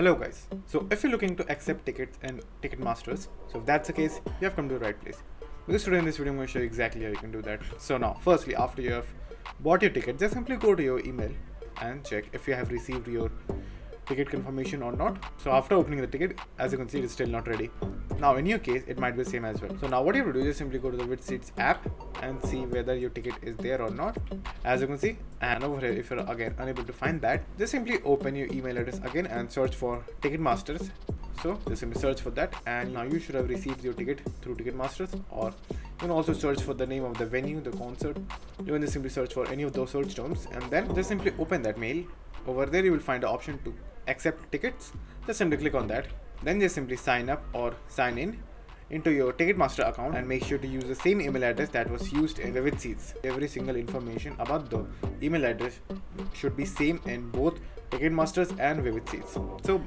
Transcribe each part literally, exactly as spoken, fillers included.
Hello guys, so if you're looking to accept tickets and Ticketmasters, so if that's the case, you have come to the right place. Because today in this video I'm going to show you exactly how you can do that. So now, firstly, after you have bought your ticket, just simply go to your email and check if you have received your ticket confirmation or not. So after opening the ticket, as you can see, it's still not ready. Now in your case, it might be the same as well. So now what you have to do is simply go to the WitSeats app and see whether your ticket is there or not. As you can see, and over here, if you're again unable to find that, just simply open your email address again and search for Ticketmasters. So just simply search for that, and now you should have received your ticket through Ticketmasters, or you can also search for the name of the venue, the concert. You can just simply search for any of those search terms and then just simply open that mail. Over there you will find the option to accept tickets. Just simply click on that, then just simply sign up or sign in into your Ticketmaster account and make sure to use the same email address that was used in Vivid Seats. Every single information about the email address should be same in both Ticketmasters and Vivid Seats. So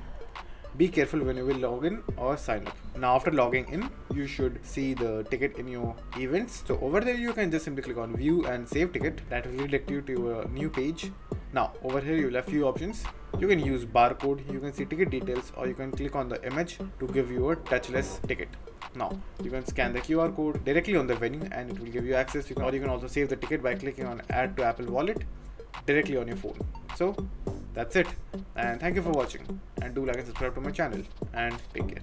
be careful when you will log in or sign up. Now after logging in, you should see the ticket in your events. So over there you can just simply click on view and save ticket. That will redirect you to a new page. Now over here you will have few options. You can use barcode, you can see ticket details, or you can click on the image to give you a touchless ticket. Now you can scan the Q R code directly on the venue and it will give you access. You can, or you can also save the ticket by clicking on add to Apple Wallet directly on your phone. So that's it, and thank you for watching, and do like and subscribe to my channel, and take care.